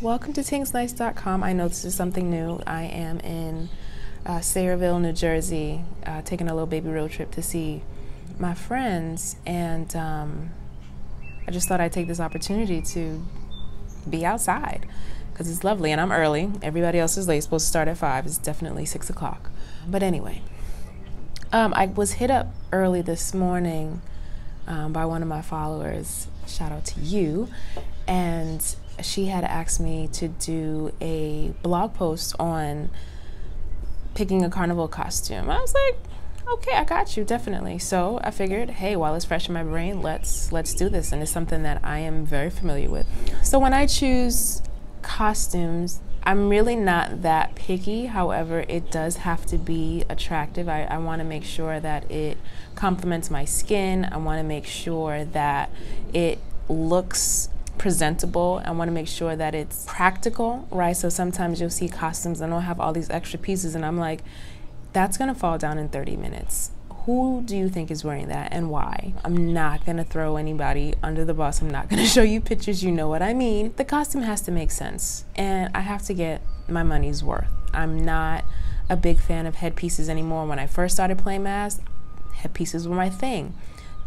Welcome to T'ingzNice.com. I know this is something new. I am in Sayreville, New Jersey, taking a little baby road trip to see my friends, and I just thought I'd take this opportunity to be outside because it's lovely and I'm early. Everybody else is late, supposed to start at 5. It's definitely 6 o'clock. But anyway, I was hit up early this morning by one of my followers, shout out to you, and she had asked me to do a blog post on picking a carnival costume. I was like, okay, I got you, definitely. So I figured, hey, while it's fresh in my brain, let's do this, and it's something that I am very familiar with. So when I choose costumes, I'm really not that picky. However, it does have to be attractive. I want to make sure that it complements my skin. I want to make sure that it looks presentable. I want to make sure that it's practical, right? So sometimes you'll see costumes and they'll have all these extra pieces and I'm like, that's going to fall down in 30 minutes. Who do you think is wearing that and why? I'm not going to throw anybody under the bus. I'm not going to show you pictures, you know what I mean. The costume has to make sense and I have to get my money's worth. I'm not a big fan of headpieces anymore. When I first started playing masks, headpieces were my thing.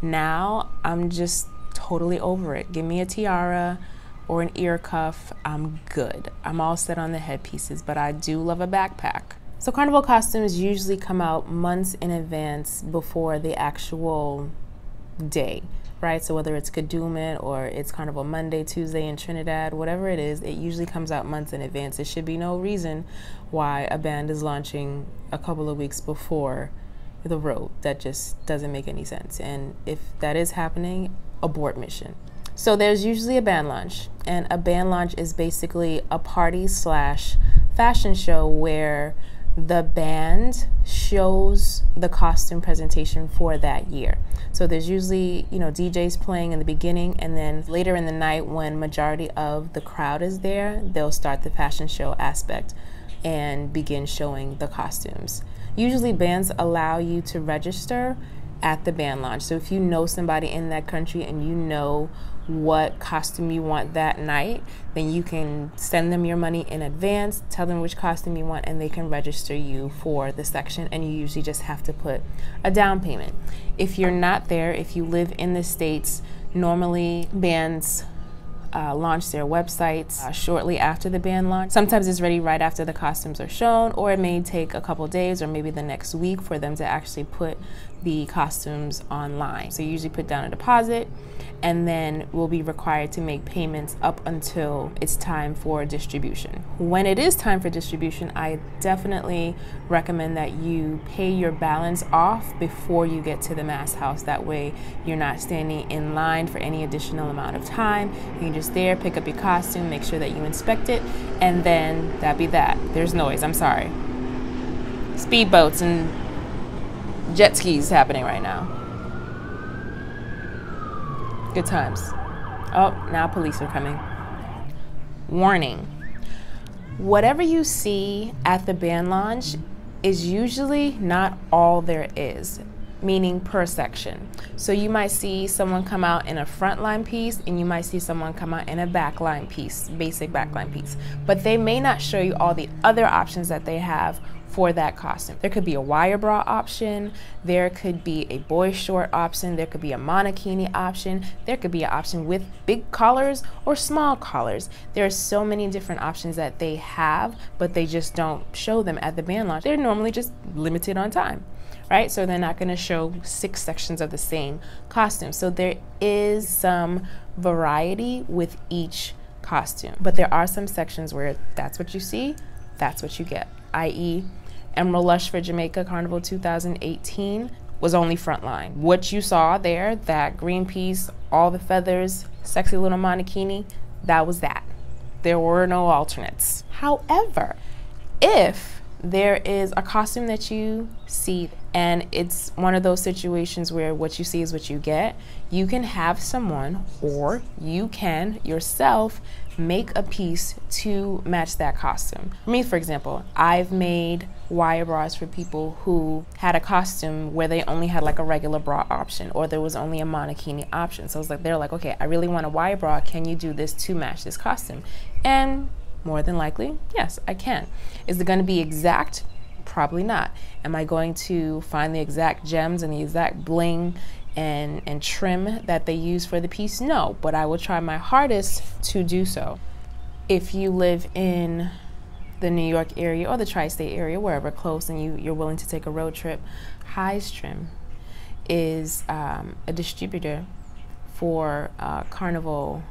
Now I'm just totally over it. Give me a tiara or an ear cuff, I'm good. I'm all set on the headpieces, but I do love a backpack. So carnival costumes usually come out months in advance before the actual day, right? So whether it's Kadooment or it's Carnival Monday, Tuesday in Trinidad, whatever it is, it usually comes out months in advance. There should be no reason why a band is launching a couple of weeks before the road. That just doesn't make any sense. And if that is happening, abort mission. So there's usually a band launch, and a band launch is basically a party / fashion show where the band shows the costume presentation for that year. So there's usually, you know, DJs playing in the beginning, and then later in the night when majority of the crowd is there, they'll start the fashion show aspect and begin showing the costumes. Usually bands allow you to register at the band launch. So if you know somebody in that country and you know what costume you want that night, then you can send them your money in advance, tell them which costume you want, and they can register you for the section, and you usually just have to put a down payment. If you're not there, if you live in the States, normally bands launch their websites shortly after the band launch. Sometimes it's ready right after the costumes are shown, or it may take a couple days or maybe the next week for them to actually put the costumes online. So you usually put down a deposit and then we'll be required to make payments up until it's time for distribution. When it is time for distribution, I definitely recommend that you pay your balance off before you get to the mass house. That way you're not standing in line for any additional amount of time. You can just there, pick up your costume, make sure that you inspect it, and then that'd be that. There's noise, I'm sorry. Speedboats and jet skis happening right now. Good times. Oh, now police are coming. Warning. Whatever you see at the band launch is usually not all there is, meaning per section. So you might see someone come out in a frontline piece and you might see someone come out in a backline piece, basic backline piece. But they may not show you all the other options that they have for that costume. There could be a wire bra option, there could be a boy short option, there could be a monokini option, there could be an option with big collars or small collars. There are so many different options that they have, but they just don't show them at the band launch. They're normally just limited on time, right? So they're not gonna show 6 sections of the same costume. So there is some variety with each costume, but there are some sections where that's what you see, that's what you get, i.e. Emerald Lush for Jamaica Carnival 2018 was only frontline. What you saw there, that green piece, all the feathers, sexy little monokini, that was that. There were no alternates. However, if there is a costume that you see and it's one of those situations where what you see is what you get, you can have someone, or you can yourself, make a piece to match that costume. Me, for example, I've made wire bras for people who had a costume where they only had like a regular bra option, or there was only a monokini option. So it's like, they're like, okay, I really want a wire bra. Can you do this to match this costume? And More than likely, yes, I can. Is it going to be exact? Probably not. Am I going to find the exact gems and the exact bling and trim that they use for the piece? No, but I will try my hardest to do so. If you live in the New York area or the tri-state area, wherever close, and you're willing to take a road trip, High's Trim is a distributor for carnival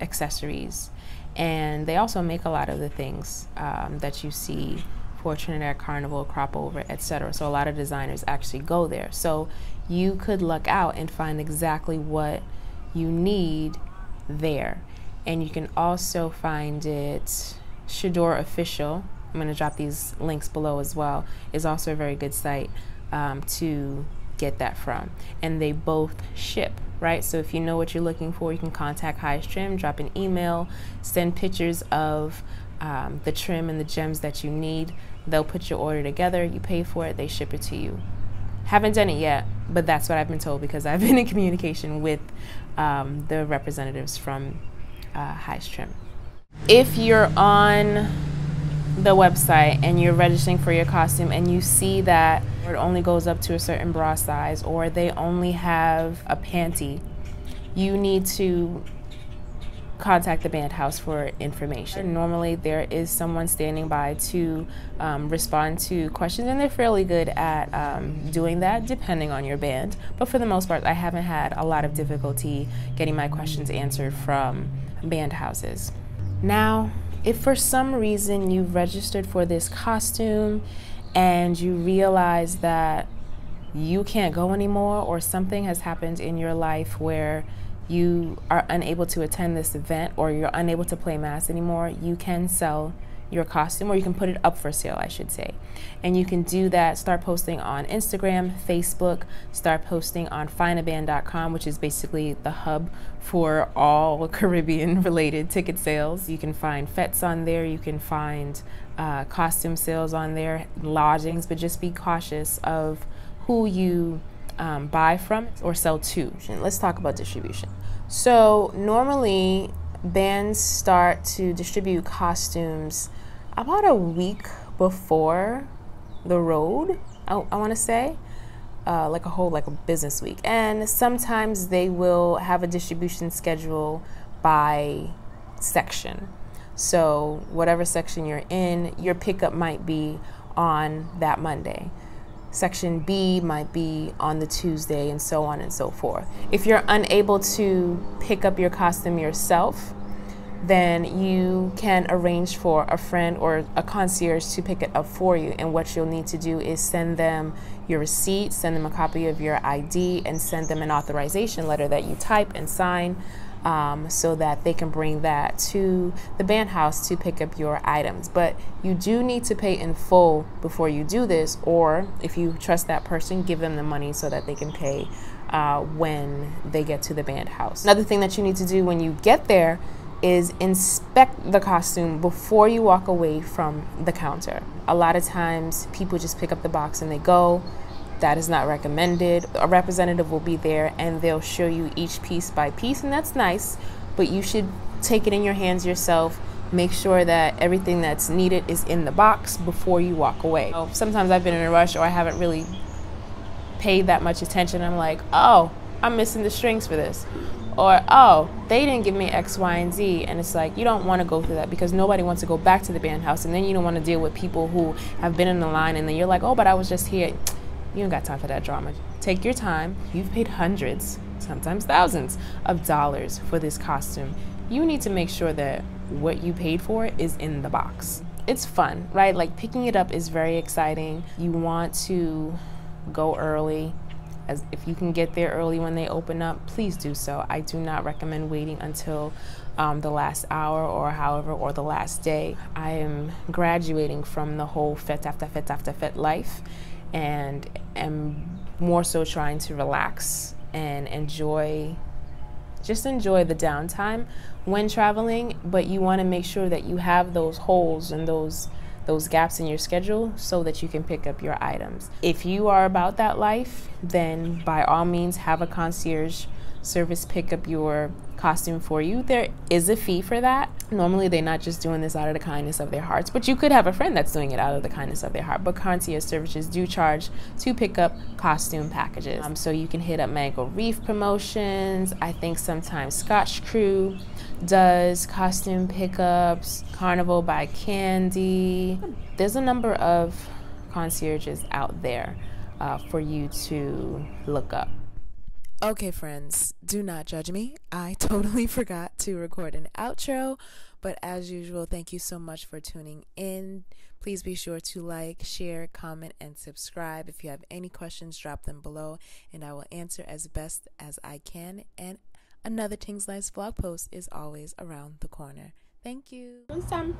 accessories. And they also make a lot of the things that you see for Trinidad Carnival, Crop Over, etc. So a lot of designers actually go there. So you could luck out and find exactly what you need there. And you can also find it, Shador Official, I'm going to drop these links below as well, is also a very good site to get that from. And they both ship. Right, so if you know what you're looking for, you can contact High's Trim, drop an email, send pictures of the trim and the gems that you need. They'll put your order together, you pay for it, they ship it to you. Haven't done it yet, but that's what I've been told because I've been in communication with the representatives from High's Trim. If you're on the website and you're registering for your costume and you see that it only goes up to a certain bra size or they only have a panty, you need to contact the band house for information. Normally there is someone standing by to respond to questions, and they're fairly good at doing that depending on your band, but for the most part I haven't had a lot of difficulty getting my questions answered from band houses. Now, if for some reason you've registered for this costume and you realize that you can't go anymore or something has happened in your life where you are unable to attend this event or you're unable to play mass anymore, you can sell your costume, or you can put it up for sale, I should say. And you can do that, start posting on Instagram, Facebook, start posting on Findaband.com, which is basically the hub for all Caribbean-related ticket sales. You can find fetes on there, you can find costume sales on there, lodgings, but just be cautious of who you buy from or sell to. Let's talk about distribution. So normally, bands start to distribute costumes about a week before the road, I want to say, like a business week. And sometimes they will have a distribution schedule by section. So whatever section you're in, your pickup might be on that Monday. Section B might be on the Tuesday, and so on and so forth. If you're unable to pick up your costume yourself, then you can arrange for a friend or a concierge to pick it up for you. And what you'll need to do is send them your receipt, send them a copy of your ID, and send them an authorization letter that you type and sign so that they can bring that to the band house to pick up your items. But you do need to pay in full before you do this, or if you trust that person, give them the money so that they can pay when they get to the band house. Another thing that you need to do when you get there is inspect the costume before you walk away from the counter. A lot of times people just pick up the box and they go. That is not recommended. A representative will be there and they'll show you each piece by piece, and that's nice, but you should take it in your hands yourself. Make sure that everything that's needed is in the box before you walk away. Sometimes I've been in a rush or I haven't really paid that much attention. I'm like, oh, I'm missing the strings for this. Or, oh, they didn't give me X, Y, and Z. And it's like, you don't want to go through that because nobody wants to go back to the band house, and then you don't want to deal with people who have been in the line and then you're like, oh, but I was just here. You don't got time for that drama. Take your time. You've paid hundreds, sometimes thousands of dollars for this costume. You need to make sure that what you paid for is in the box. It's fun, right? Like picking it up is very exciting. You want to go early. As if you can get there early when they open up, please do so. I do not recommend waiting until the last hour or however, or the last day. I am graduating from the whole fete after fete after fete life, and am more so trying to relax and enjoy, just enjoy the downtime when traveling. But you want to make sure that you have those holes and those gaps in your schedule so that you can pick up your items. If you are about that life, then by all means have a concierge service pick up your costume for you, there is a fee for that. Normally they're not just doing this out of the kindness of their hearts, but you could have a friend that's doing it out of the kindness of their heart. But concierge services do charge to pick up costume packages. So you can hit up Mango Reef Promotions. I think sometimes Scotch Crew does costume pickups, Carnival by Candy. There's a number of concierges out there for you to look up. Okay, friends, do not judge me. I totally forgot to record an outro, but as usual, thank you so much for tuning in. Please be sure to like, share, comment, and subscribe. If you have any questions, drop them below, and I will answer as best as I can. And another T'ingz Nice blog post is always around the corner. Thank you. Awesome.